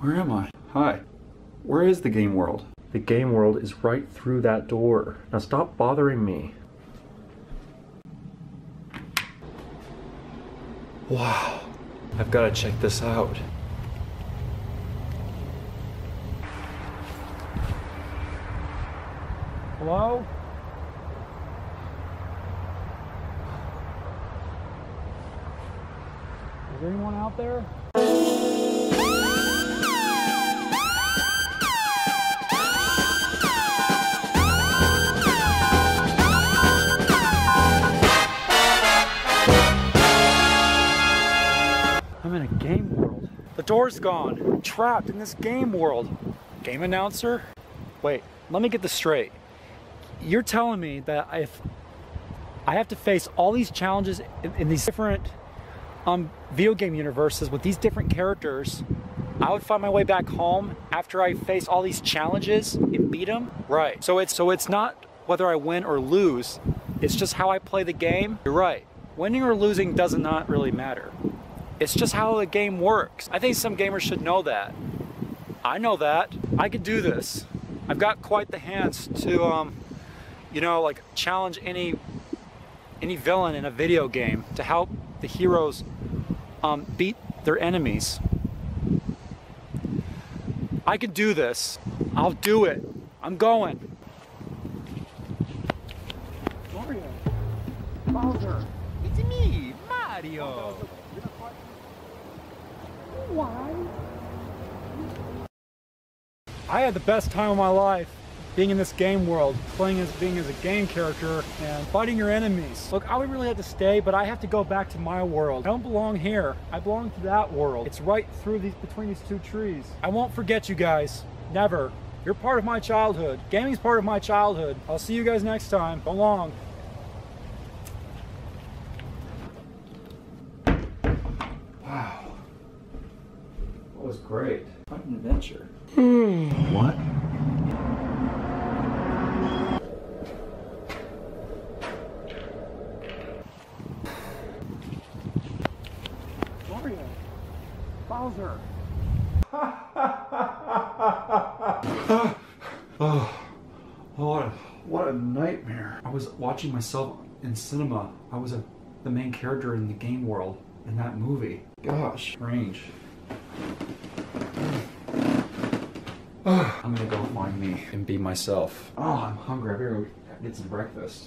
Where am I? Hi. Where is the game world? The game world is right through that door. Now stop bothering me. Wow. I've got to check this out. Hello? Is anyone out there? I'm in a game world. The door's gone. I'm trapped in this game world. Game announcer? Wait, let me get this straight. You're telling me that if I have to face all these challenges in these different video game universes with these different characters, I would find my way back home after I face all these challenges and beat them? Right. So it's not whether I win or lose, it's just how I play the game. You're right. Winning or losing does not really matter. It's just how the game works. I think some gamers should know that. I know that. I could do this. I've got quite the hands to you know, like challenge any villain in a video game to help the heroes beat their enemies. I can do this. I'll do it. I'm going. Gloria. Bowser. It's me, Mario. Why? I had the best time of my life. Being in this game world, playing as being as a game character and fighting your enemies. Look, I would really have to stay, but I have to go back to my world. I don't belong here. I belong to that world. It's right through these, between these two trees. I won't forget you guys. Never. You're part of my childhood. Gaming's part of my childhood. I'll see you guys next time. So long. Wow. That was great. What an adventure. What? Bowser. What a nightmare. I was watching myself in cinema. I was the main character in the game world in that movie. Gosh. Strange. I'm gonna go find me and be myself. Oh, I'm hungry. I better get some breakfast.